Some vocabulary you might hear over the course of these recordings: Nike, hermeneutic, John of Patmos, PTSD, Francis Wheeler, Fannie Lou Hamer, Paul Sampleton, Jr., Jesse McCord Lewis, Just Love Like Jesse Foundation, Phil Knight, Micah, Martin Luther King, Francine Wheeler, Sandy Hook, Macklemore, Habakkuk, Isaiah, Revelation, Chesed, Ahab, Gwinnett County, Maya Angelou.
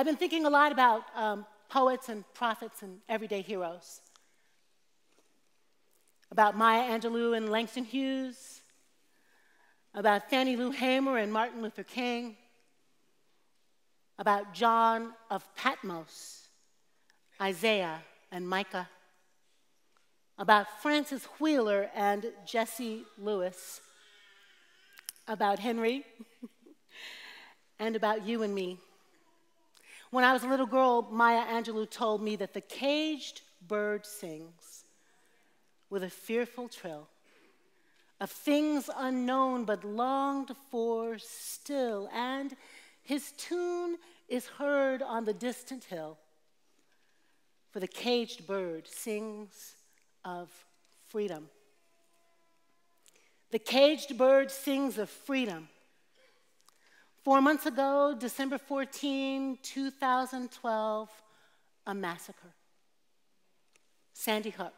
I've been thinking a lot about poets and prophets and everyday heroes. About Maya Angelou and Langston Hughes. About Fannie Lou Hamer and Martin Luther King. About John of Patmos, Isaiah and Micah. About Francis Wheeler and Jesse Lewis. About Henry. And about you and me. When I was a little girl, Maya Angelou told me that the caged bird sings with a fearful trill of things unknown but longed for still, and his tune is heard on the distant hill, for the caged bird sings of freedom. The caged bird sings of freedom. 4 months ago, December 14, 2012, a massacre. Sandy Hook.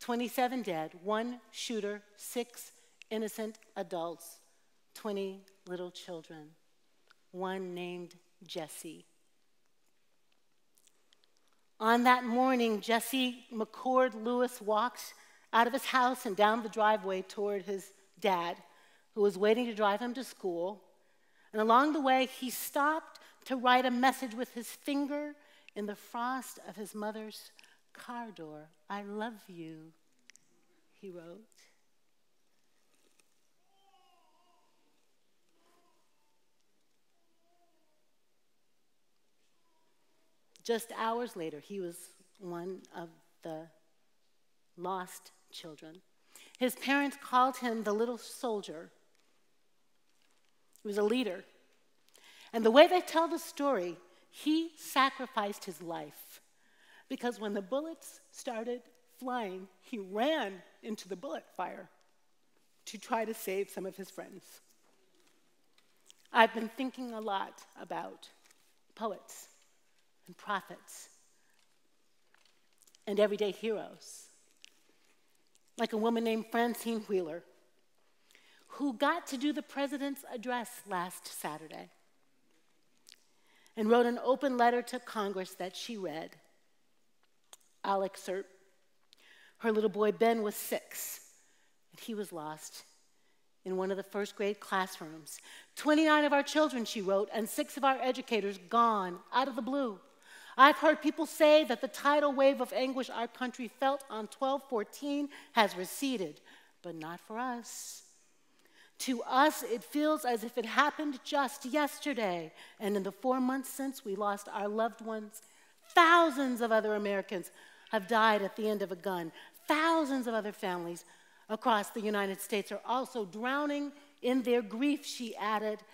27 dead, one shooter, 6 innocent adults, 20 little children, one named Jesse. On that morning, Jesse McCord Lewis walked out of his house and down the driveway toward his dad, who was waiting to drive him to school, and along the way he stopped to write a message with his finger in the frost of his mother's car door. "I love you," he wrote. Just hours later, he was one of the lost children. His parents called him the little soldier. He was a leader. And the way they tell the story, he sacrificed his life, because when the bullets started flying, he ran into the bullet fire to try to save some of his friends. I've been thinking a lot about poets and prophets and everyday heroes, like a woman named Francine Wheeler, who got to do the president's address last Saturday and wrote an open letter to Congress that she read. I'll excerpt. Her little boy Ben was 6, and he was lost in one of the first grade classrooms. 29 of our children, she wrote, and 6 of our educators gone out of the blue. I've heard people say that the tidal wave of anguish our country felt on 12/14 has receded, but not for us. To us, it feels as if it happened just yesterday, and in the 4 months since we lost our loved ones, thousands of other Americans have died at the end of a gun. Thousands of other families across the United States are also drowning in their grief, she added.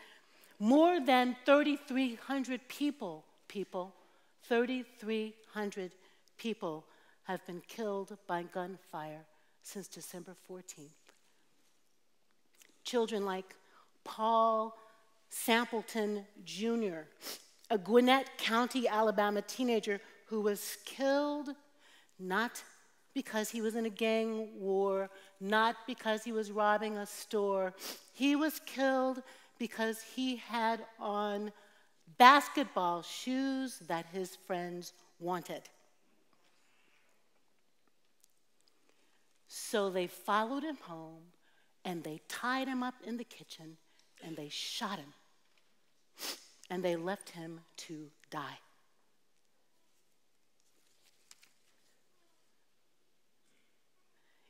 More than 3,300 people. 3,300 people have been killed by gunfire since December 14th. Children like Paul Sampleton, Jr., a Gwinnett County, Alabama teenager who was killed not because he was in a gang war, not because he was robbing a store. He was killed because he had on basketball shoes that his friends wanted. So they followed him home, and they tied him up in the kitchen, and they shot him, and they left him to die.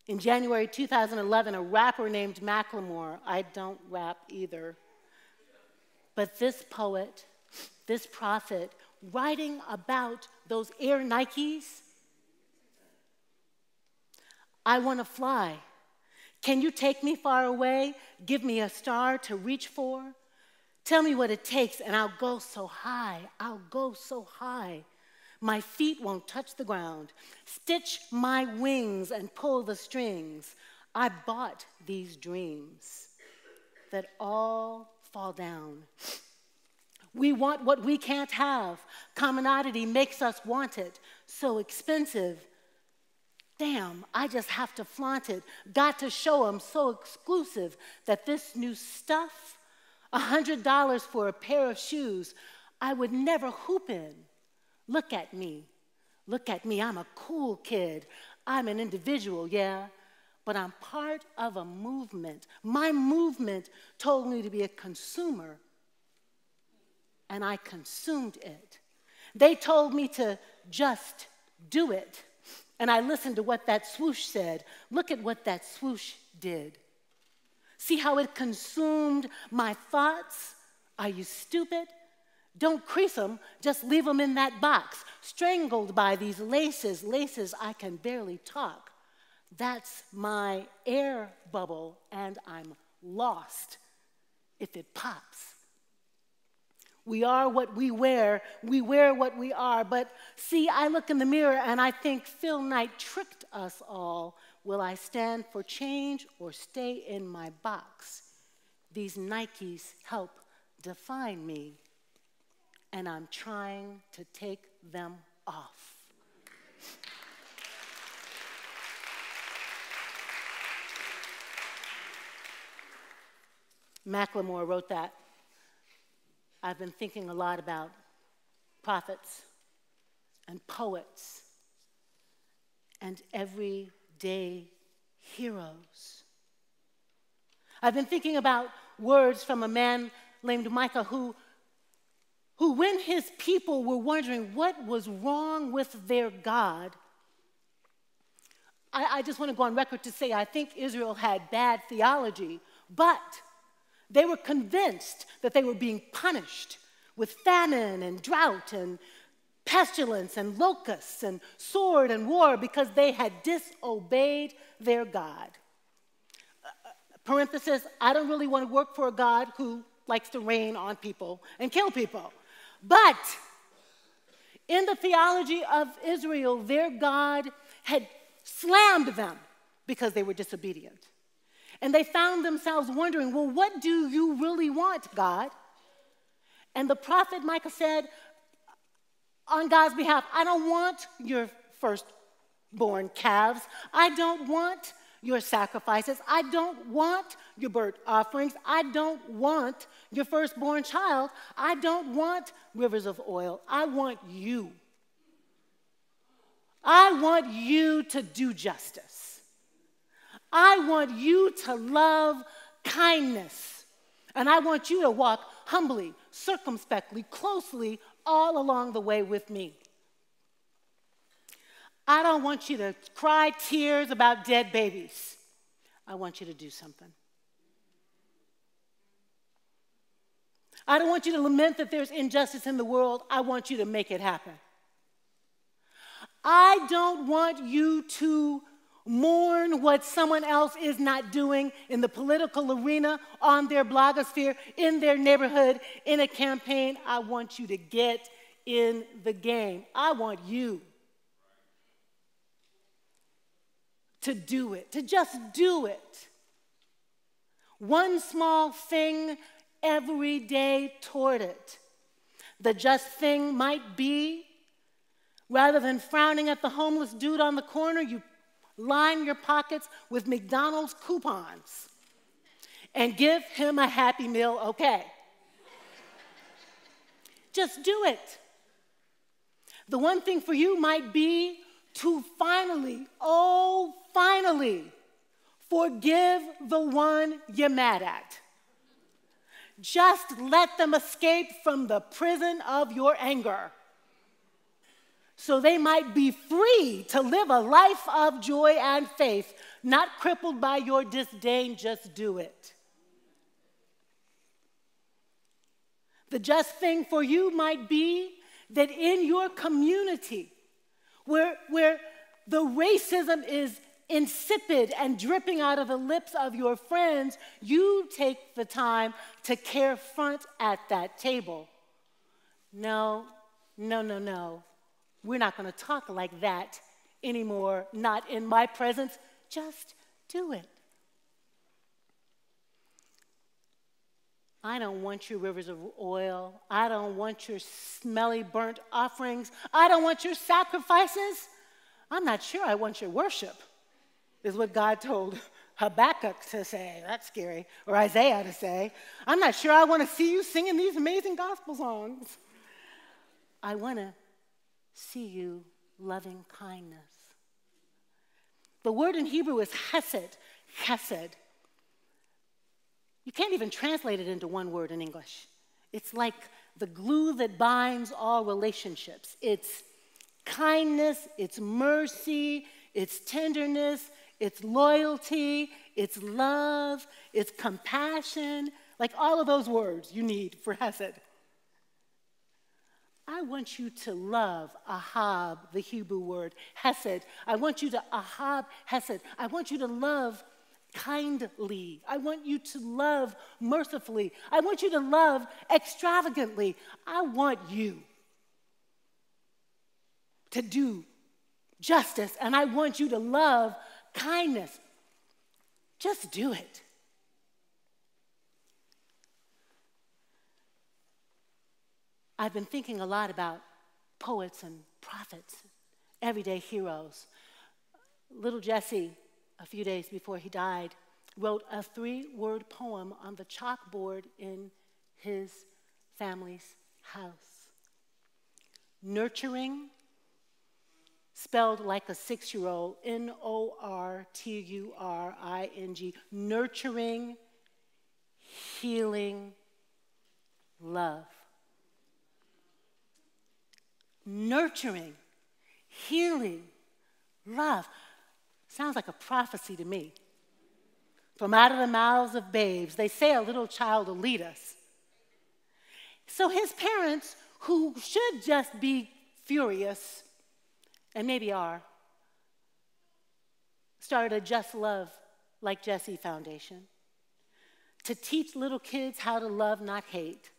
In January 2011, a rapper named Macklemore, I don't rap either, but this poet, this prophet, writing about those Air Nikes. I want to fly. Can you take me far away? Give me a star to reach for. Tell me what it takes, and I'll go so high. I'll go so high. My feet won't touch the ground. Stitch my wings and pull the strings. I bought these dreams that all fall down. We want what we can't have. Commonality makes us want it. So expensive. Damn, I just have to flaunt it. Got to show them, so exclusive, that this new stuff, $100 for a pair of shoes, I would never hoop in. Look at me. Look at me. I'm a cool kid. I'm an individual, yeah, but I'm part of a movement. My movement told me to be a consumer, and I consumed it. They told me to just do it, and I listened to what that swoosh said. Look at what that swoosh did. See how it consumed my thoughts? Are you stupid? Don't crease them, just leave them in that box, strangled by these laces, laces I can barely talk. That's my air bubble, and I'm lost if it pops. We are what we wear what we are, but see, I look in the mirror and I think Phil Knight tricked us all. Will I stand for change or stay in my box? These Nikes help define me, and I'm trying to take them off. Macklemore wrote that. I've been thinking a lot about prophets and poets and everyday heroes. I've been thinking about words from a man named Micah who when his people were wondering what was wrong with their God, I just want to go on record to say I think Israel had bad theology, but they were convinced that they were being punished with famine and drought and pestilence and locusts and sword and war because they had disobeyed their God. Parenthesis, I don't really want to work for a God who likes to rain on people and kill people. But in the theology of Israel, their God had slammed them because they were disobedient. And they found themselves wondering, well, what do you really want, God? And the prophet Micah said, on God's behalf, I don't want your firstborn calves. I don't want your sacrifices. I don't want your burnt offerings. I don't want your firstborn child. I don't want rivers of oil. I want you. I want you to do justice. I want you to love kindness, and I want you to walk humbly, circumspectly, closely, all along the way with me. I don't want you to cry tears about dead babies. I want you to do something. I don't want you to lament that there's injustice in the world. I want you to make it happen. I don't want you to mourn what someone else is not doing in the political arena, on their blogosphere, in their neighborhood, in a campaign. I want you to get in the game. I want you to do it, to just do it. One small thing every day toward it. The just thing might be, rather than frowning at the homeless dude on the corner, you line your pockets with McDonald's coupons and give him a Happy Meal, okay? Just do it. The one thing for you might be to finally, oh, finally, forgive the one you're mad at. Just let them escape from the prison of your anger, so they might be free to live a life of joy and faith, not crippled by your disdain. Just do it. The just thing for you might be that in your community, where the racism is insipid and dripping out of the lips of your friends, you take the time to confront at that table. No, no, no, no. We're not going to talk like that anymore, not in my presence. Just do it. I don't want your rivers of oil. I don't want your smelly burnt offerings. I don't want your sacrifices. I'm not sure I want your worship, is what God told Habakkuk to say. That's scary. Or Isaiah to say. I'm not sure I want to see you singing these amazing gospel songs. I want to see you loving kindness. The word in Hebrew is chesed, chesed. You can't even translate it into one word in English. It's like the glue that binds all relationships. It's kindness, it's mercy, it's tenderness, it's loyalty, it's love, it's compassion. Like all of those words you need for chesed. I want you to love Ahab, the Hebrew word, chesed. I want you to Ahab chesed. I want you to love kindly. I want you to love mercifully. I want you to love extravagantly. I want you to do justice, and I want you to love kindness. Just do it. I've been thinking a lot about poets and prophets, everyday heroes. Little Jesse, a few days before he died, wrote a 3-word poem on the chalkboard in his family's house. Nurturing, spelled like a 6-year-old, N-O-R-T-U-R-I-N-G, nurturing, healing, love. Nurturing, healing, love. Sounds like a prophecy to me. From out of the mouths of babes, they say a little child will lead us. So his parents, who should just be furious, and maybe are, started a Just Love Like Jesse Foundation to teach little kids how to love, not hate.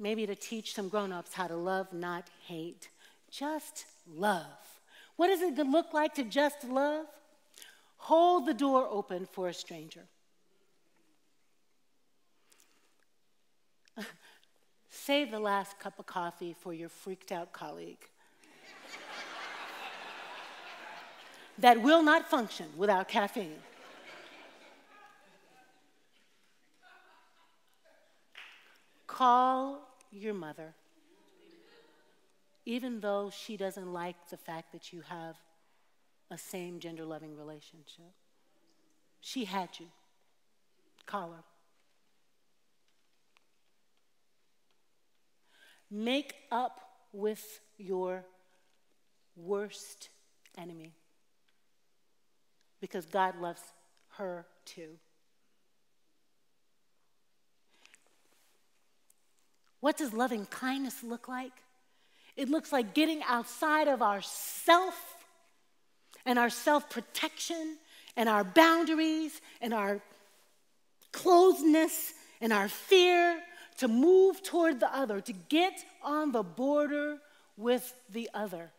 Maybe to teach some grown-ups how to love, not hate. Just love. What does it look like to just love? Hold the door open for a stranger. Save the last cup of coffee for your freaked-out colleague that will not function without caffeine. Call your mother, even though she doesn't like the fact that you have a same gender-loving relationship. She had you. Call her. Make up with your worst enemy, because God loves her too. What does loving kindness look like? It looks like getting outside of ourself and our self-protection and our boundaries and our closeness and our fear to move toward the other, to get on the border with the other.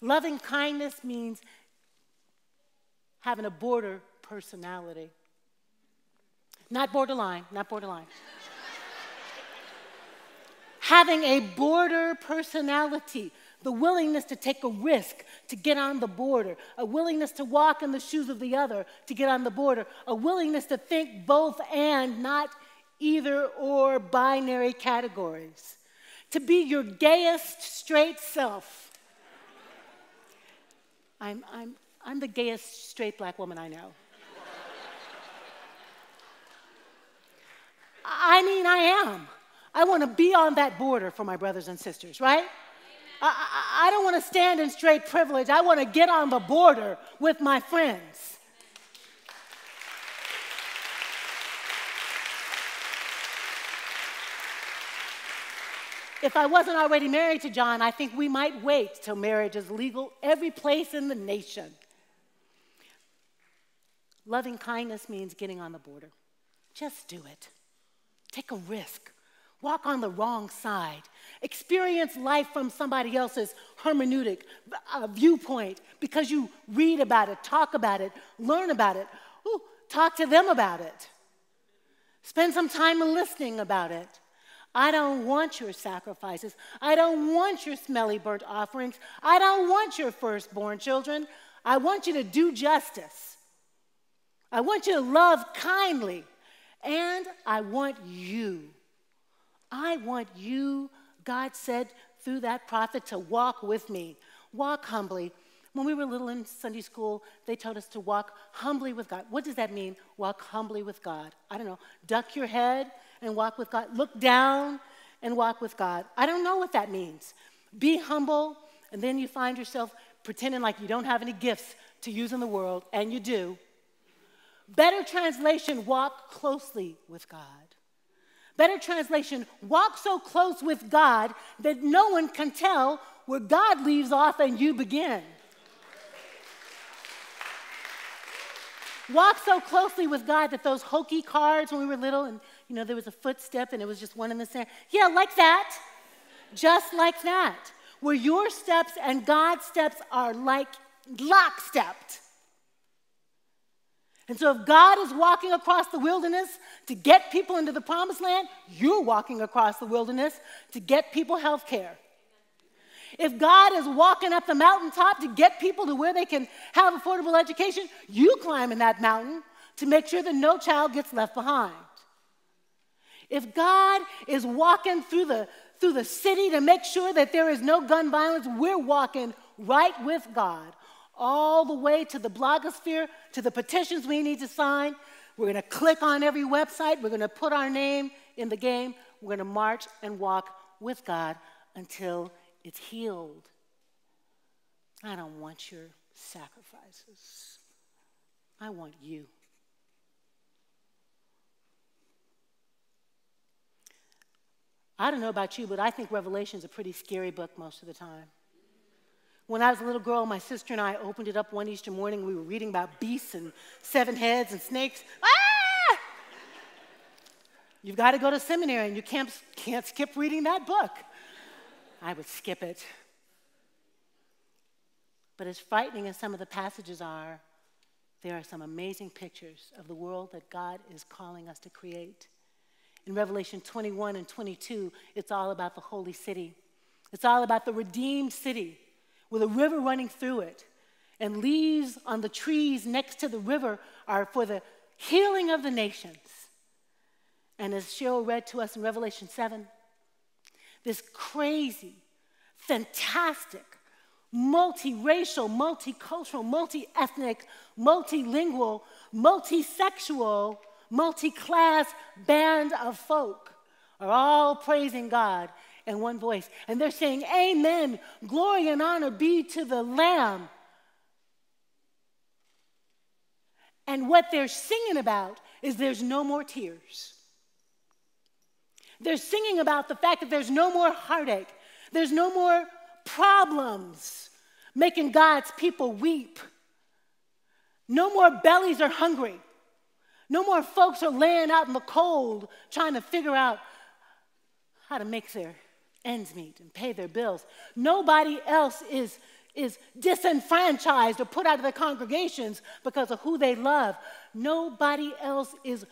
Loving kindness means having a border personality. Not borderline, not borderline. Having a border personality, the willingness to take a risk, to get on the border, a willingness to walk in the shoes of the other, to get on the border, a willingness to think both and, not either or binary categories, to be your gayest straight self. I'm the gayest straight black woman I know. I mean, I am. I want to be on that border for my brothers and sisters, right? I don't want to stand in straight privilege. I want to get on the border with my friends. Amen. If I wasn't already married to John, I think we might wait till marriage is legal every place in the nation. Loving kindness means getting on the border. Just do it. Take a risk. Walk on the wrong side. Experience life from somebody else's hermeneutic viewpoint because you read about it, talk about it, learn about it. Ooh, talk to them about it. Spend some time listening about it. I don't want your sacrifices. I don't want your smelly burnt offerings. I don't want your firstborn children. I want you to do justice. I want you to love kindly. And I want you. God said through that prophet to walk with me, walk humbly. When we were little in Sunday school, they told us to walk humbly with God. What does that mean, walk humbly with God? I don't know. Duck your head and walk with God. Look down and walk with God. I don't know what that means. Be humble, and then you find yourself pretending like you don't have any gifts to use in the world, and you do. Better translation, walk closely with God. Better translation, walk so close with God that no one can tell where God leaves off and you begin. Walk so closely with God that those hokey cards when we were little and, you know, there was a footstep and it was just one in the sand. Yeah, like that. Just like that. Where your steps and God's steps are like lockstepped. And so if God is walking across the wilderness to get people into the promised land, you're walking across the wilderness to get people health care. If God is walking up the mountaintop to get people to where they can have affordable education, you climbing that mountain to make sure that no child gets left behind. If God is walking through the city to make sure that there is no gun violence, we're walking right with God all the way to the blogosphere, to the petitions we need to sign. We're going to click on every website. We're going to put our name in the game. We're going to march and walk with God until it's healed. I don't want your sacrifices. I want you. I don't know about you, but I think Revelation is a pretty scary book most of the time. When I was a little girl, my sister and I opened it up one Easter morning. We were reading about beasts and seven heads and snakes. Ah! You've got to go to seminary, and you can't skip reading that book. I would skip it. But as frightening as some of the passages are, there are some amazing pictures of the world that God is calling us to create. In Revelation 21 and 22, it's all about the holy city. It's all about the redeemed city with a river running through it. And leaves on the trees next to the river are for the healing of the nations. And as Cheryl read to us in Revelation 7, this crazy, fantastic, multiracial, multicultural, multi-ethnic, multilingual, multisexual, multi-class band of folk are all praising God in one voice. And they're saying, amen, glory and honor be to the Lamb. And what they're singing about is there's no more tears. They're singing about the fact that there's no more heartache. There's no more problems making God's people weep. No more bellies are hungry. No more folks are laying out in the cold trying to figure out how to make their ends meet and pay their bills. Nobody else is disenfranchised or put out of their congregations because of who they love. Nobody else is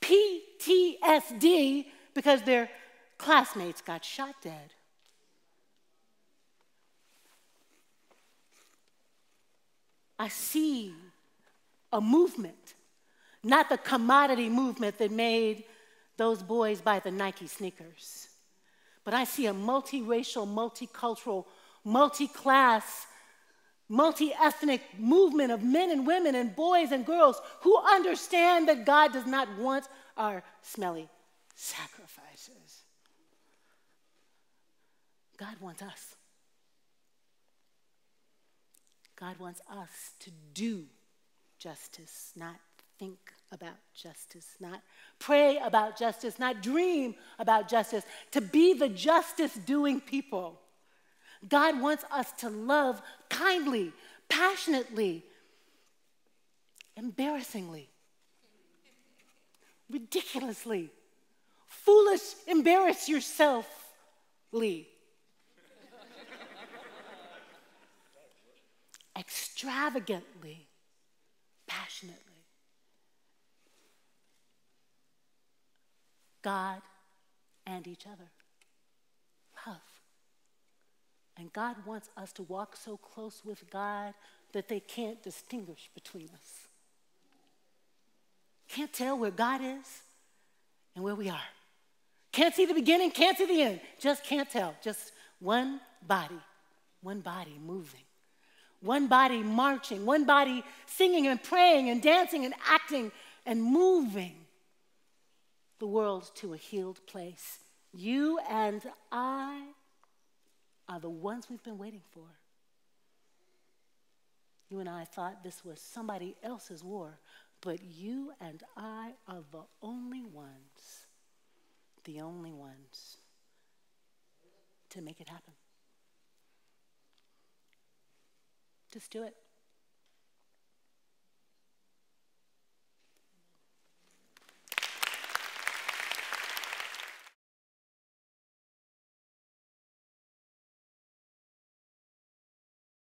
PTSD because their classmates got shot dead. I see a movement, not the commodity movement that made those boys buy the Nike sneakers, but I see a multiracial, multicultural, multi-class, multi-ethnic movement of men and women and boys and girls who understand that God does not want our smelly sacrifices. God wants us. God wants us to do justice, not think about justice, not pray about justice, not dream about justice, to be the justice-doing people. God wants us to love kindly, passionately, embarrassingly, ridiculously. Foolish, embarrass yourself-ly. Extravagantly, passionately. God and each other. Love. And God wants us to walk so close with God that they can't distinguish between us. Can't tell where God is and where we are. Can't see the beginning, can't see the end. Just can't tell. Just one body moving, one body marching, one body singing and praying and dancing and acting and moving the world to a healed place. You and I are the ones we've been waiting for. You and I thought this was somebody else's war, but you and I are the only ones. The only ones to make it happen. Just do it.